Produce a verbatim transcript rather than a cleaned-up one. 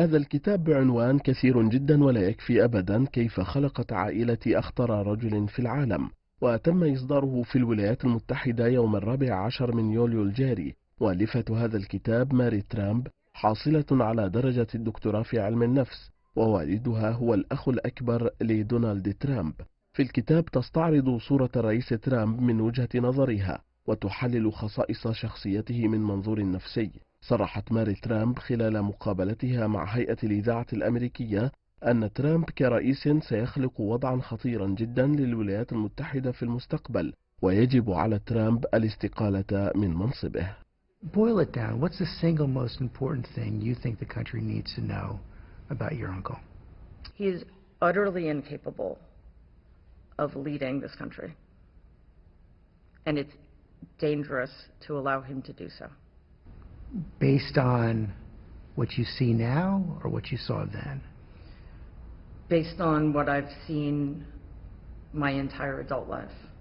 هذا الكتاب بعنوان كثير جدا ولا يكفي أبدا، كيف خلقت عائلة أخطر رجل في العالم، وتم إصداره في الولايات المتحدة يوم الرابع عشر من يوليو الجاري. والفة هذا الكتاب ماري ترامب، حاصلة على درجة الدكتوراه في علم النفس، ووالدها هو الأخ الأكبر لدونالد ترامب. في الكتاب تستعرض صورة الرئيس ترامب من وجهة نظرها، وتحلل خصائص شخصيته من منظور نفسي. صرحت ماري ترامب خلال مقابلتها مع هيئة الإذاعة الأمريكية أن ترامب كرئيس سيخلق وضعا خطيرا جدا للولايات المتحدة في المستقبل، ويجب على ترامب الاستقالة من منصبه. Boil it down. What's the single most important thing you think the country needs to know about your uncle? He is utterly incapable of leading this country, and it's dangerous to allow him to do so. Based on what you see now or what you saw then? Based on what I've seen my entire adult life.